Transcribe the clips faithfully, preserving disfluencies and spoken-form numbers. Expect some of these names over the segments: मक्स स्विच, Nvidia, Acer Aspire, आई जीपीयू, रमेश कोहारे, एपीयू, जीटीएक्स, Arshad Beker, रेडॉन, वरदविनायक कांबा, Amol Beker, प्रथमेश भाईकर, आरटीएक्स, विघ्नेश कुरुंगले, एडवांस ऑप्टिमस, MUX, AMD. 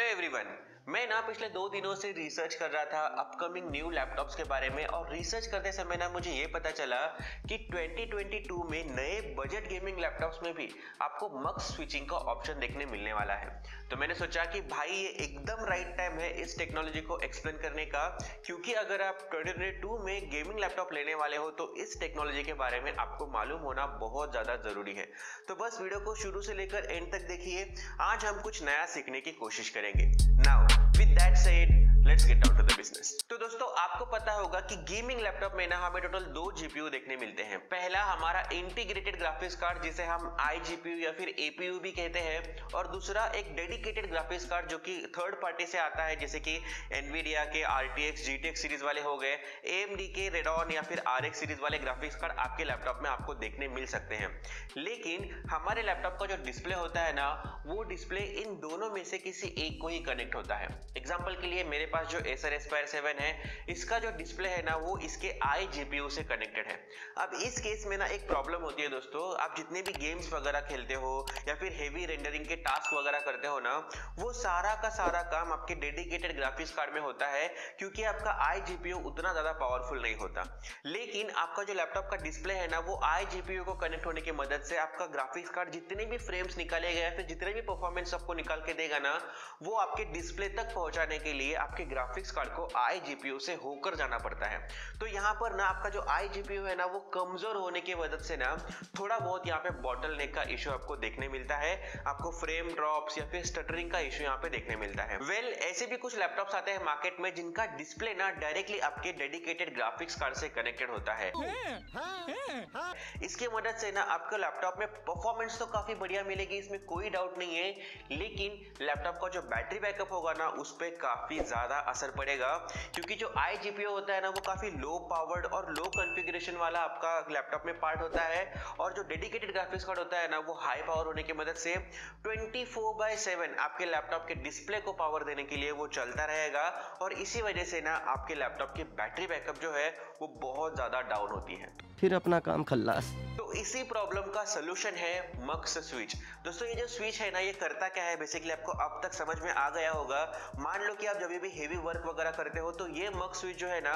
Hello everyone, मैं ना पिछले दो दिनों से रिसर्च कर रहा था अपकमिंग न्यू लैपटॉप्स के बारे में और रिसर्च करते समय ना मुझे ये पता चला कि दो हज़ार बाईस में नए बजट गेमिंग लैपटॉप्स में भी आपको मक्स स्विचिंग का ऑप्शन देखने मिलने वाला है। तो मैंने सोचा कि भाई ये एकदम राइट टाइम है इस टेक्नोलॉजी को एक्सप्लेन करने का, क्योंकि अगर आप दो हज़ार बाईस में गेमिंग लैपटॉप लेने वाले हो तो इस टेक्नोलॉजी के बारे में आपको मालूम होना बहुत ज़्यादा ज़रूरी है। तो बस वीडियो को शुरू से लेकर एंड तक देखिए, आज हम कुछ नया सीखने की कोशिश करेंगे। Now, with that said, Let's get down to the business. तो दोस्तों आपको पता होगा कि गेमिंग लैपटॉप में ना हमें टोटल दो जीपीयू देखने मिलते हैं। पहला हमारा इंटीग्रेटेड ग्राफिक्स कार्ड जिसे हम आई जीपीयू या फिर एपीयू भी कहते हैं, और दूसरा एक डेडिकेटेड ग्राफिक्स कार्ड जो कि थर्ड पार्टी से आता है, जैसे कि एनवीडिया के आरटीएक्स जीटीएक्स सीरीज वाले हो गए, एएमडी के रेडॉन या फिर आरएक्स सीरीज वाले ग्राफिक्स कार्ड आपके लैपटॉप में आपको देखने मिल सकते हैं। लेकिन हमारे लैपटॉप का जो डिस्प्ले होता है ना, वो डिस्प्ले इन दोनों में से किसी एक को ही कनेक्ट होता है। एग्जाम्पल के लिए मेरे पास जो Acer Aspire सेवन है, इसका जो डिस्प्ले है ना वो इसके आई जीपीयू से कनेक्टेड है। अब इस केस में ना एक प्रॉब्लम होती है दोस्तों, आप जितने भी गेम्स वगैरह खेलते हो या फिर हेवी रेंडरिंग के टास्क वगैरह करते हो ना, वो सारा का सारा काम आपके डेडिकेटेड ग्राफिक्स कार्ड में होता है, क्योंकि आपका आई जीपीयू उतना ज्यादा पावरफुल नहीं होता। लेकिन आपका जो लैपटॉप का डिस्प्ले है ना, वो आई जीपीयू को कनेक्ट होने की मदद से आपका ग्राफिक्स कार्ड जितने भी फ्रेम्स निकालेगा या फिर जितने भी परफॉर्मेंस आपको निकाल के देगा ना, वो आपके डिस्प्ले तक पहुंचाने के लिए आपके ग्राफिक्स कार्ड को आई जीपीयू से होकर जाना पड़ता है। तो यहाँ पर ना आपका जो आई जीपीयू है ना, वो कमजोर होने की वजह से ना थोड़ा बहुत यहाँ पे बॉटलनेक का इशू आपको देखने मिलता है, आपको फ्रेम ड्रॉप्स या फिर स्टटरिंग का इशू यहाँ पे देखने मिलता है। वेल well, ऐसे भी कुछ लैपटॉप्स आते हैं मार्केट में जिनका डिस्प्ले ना डायरेक्टली आपके डेडिकेटेड ग्राफिक्स कार्ड से कनेक्टेड होता है। इसकी मदद से ना आपके लैपटॉप में परफॉर्मेंस तो काफी बढ़िया मिलेगी, इसमें कोई डाउट नहीं है, लेकिन लैपटॉप का जो बैटरी बैकअप होगा ना उस पर काफी ज्यादा असर पड़ेगा, क्योंकि जो आई जीपीयू होता है ना वो काफी लो पावर्ड और लो कॉन्फ़िगरेशन वाला आपका लैपटॉप में पार्ट होता है, और जो डेडिकेटेड ग्राफिक्स कार्ड होता है ना वो हाई पावर होने की मदद से चौबीस बाय सात आपके लैपटॉप के डिस्प्ले को पावर देने के लिए वो चलता रहेगा, और इसी वजह से ना आपके लैपटॉप की बैटरी बैकअप जो है वो बहुत ज्यादा डाउन होती है, फिर अपना काम खल्लास। तो इसी प्रॉब्लम का सोल्यूशन है मक्स स्विच। दोस्तों ये जो स्विच है ना, ये करता क्या है बेसिकली आपको अब तक समझ में आ गया होगा। मान लो कि आप जब भी हेवी वर्क वगैरह करते हो तो ये मक्स स्विच जो है ना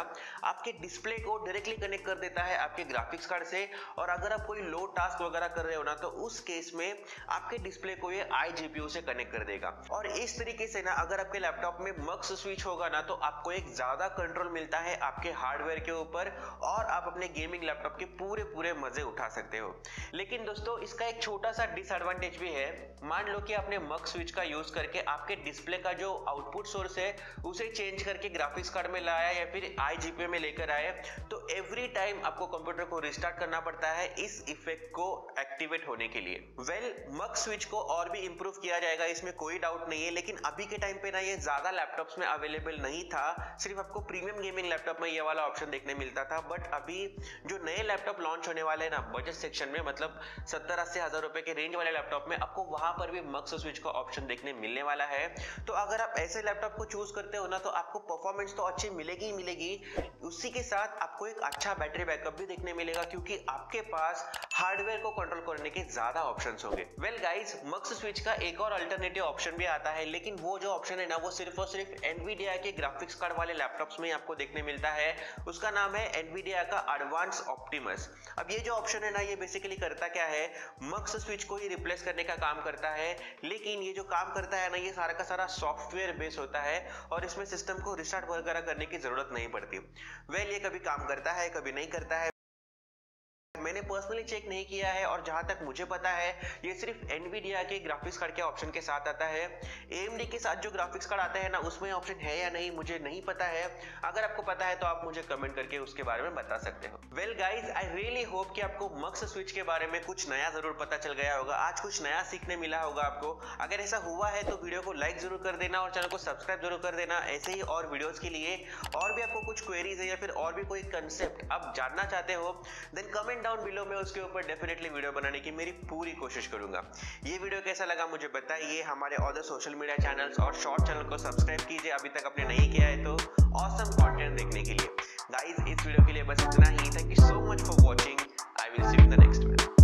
आपके डिस्प्ले को डायरेक्टली कनेक्ट कर देता है आपके ग्राफिक्स कार्ड से, और अगर आप कोई लो टास्क वगैरह कर रहे हो ना तो उस केस में आपके डिस्प्ले को ये आई जीपीयू से कनेक्ट कर देगा। और इस तरीके से ना अगर आपके लैपटॉप में मक्स स्विच होगा ना तो आपको एक ज्यादा कंट्रोल मिलता है आपके हार्डवेयर के ऊपर, और आप अपने गेमिंग लैपटॉप के पूरे पूरे मजे उठा सकते हो। लेकिन दोस्तों इसका एक छोटा सा डिसएडवांटेज भी है। मान लो कि आपने मक्स स्विच का यूज करके आपके डिस्प्ले का जो आउटपुट सोर्स है उसे चेंज करके ग्राफिक्स कार्ड में लाया या फिर आई जीपीयू में लेकर आए तो एवरी टाइम आपको कंप्यूटर को रिस्टार्ट करना पड़ता है इस इफेक्ट को एक्टिवेट होने के लिए। वेल मक्स स्विच को और भी इंप्रूव किया जाएगा, इसमें कोई डाउट नहीं है, लेकिन अभी के टाइम पे ना ये ज्यादा लैपटॉप्स में अवेलेबल नहीं था, सिर्फ आपको प्रीमियम गेमिंग लैपटॉप में ये वाला ऑप्शन देखने मिलता था। बट अभी जो नए लैपटॉप लॉन्च होने वाले हैं ना बजट सेक्शन में, मतलब सत्तर अस्सी हजार रुपए के रेंज वाले लैपटॉप में आपको वहां पर भी मक्स स्विच का ऑप्शन देखने मिलने वाला है। तो अगर आप ऐसे लैपटॉप को चूज करते हो ना तो आपको परफॉर्मेंस तो अच्छी मिलेगी ही मिलेगी, उसी के साथ आपको एक अच्छा बैटरी बैकअप भी देखने मिलेगा, क्योंकि आपके पास हार्डवेयर को कंट्रोल करने के ज्यादा ऑप्शंस होंगे। वेल गाइस, मक्स स्विच का एक और अल्टरनेटिव ऑप्शन भी आता है, लेकिन वो जो ऑप्शन है ना वो सिर्फ और सिर्फ एनवीडिया के ग्राफिक्स कार्ड वाले लैपटॉप्स में आपको देखने मिलता है। उसका नाम है एनवीडिया का एडवांस ऑप्टिमस। अब ये जो ऑप्शन है ना ये बेसिकली करता क्या है, मक्स स्विच को ही रिप्लेस करने का काम करता है, लेकिन ये जो काम करता है ना ये सारा का सारा सॉफ्टवेयर बेस होता है और इसमें सिस्टम को रिस्टार्ट वगैरह करने की जरूरत नहीं पड़ती। वेल ये कभी काम करता है कभी नहीं करता है, मैंने पर्सनली चेक नहीं किया है, और जहां तक मुझे पता है ये सिर्फ एनवीडिया के ग्राफिक्स कार्ड के ऑप्शन के साथ आता है। एएमडी के साथ जो ग्राफिक्स कार्ड आता है ना उसमें ऑप्शन है या नहीं मुझे नहीं पता है, अगर आपको पता है तो आप मुझे कमेंट करके उसके बारे में बता सकते हो। Well guys, I really hope कि आपको मक्स स्विच के बारे में कुछ नया जरूर पता चल गया होगा, आज कुछ नया सीखने मिला होगा आपको। अगर ऐसा हुआ है तो वीडियो को लाइक जरूर कर देना और चैनल को सब्सक्राइब जरूर कर देना ऐसे ही और वीडियोज के लिए। और भी आपको कुछ क्वेरीज है या फिर और भी कोई कंसेप्ट आप जानना चाहते हो देन कमेंट डाउन बिलो, मैं उसके ऊपर डेफिनेटली वीडियो बनाने की मेरी पूरी कोशिश करूंगा। ये वीडियो कैसा लगा मुझे बताइए, हमारे और सोशल मीडिया चैनल्स और शॉर्ट चैनल को सब्सक्राइब कीजिए अभी तक आपने नहीं किया है तो। ऑसम कंटेंट देखने के लिए गाइस इस वीडियो के लिए बस इतना ही। Thank you so much for watching, I will see you in the next video.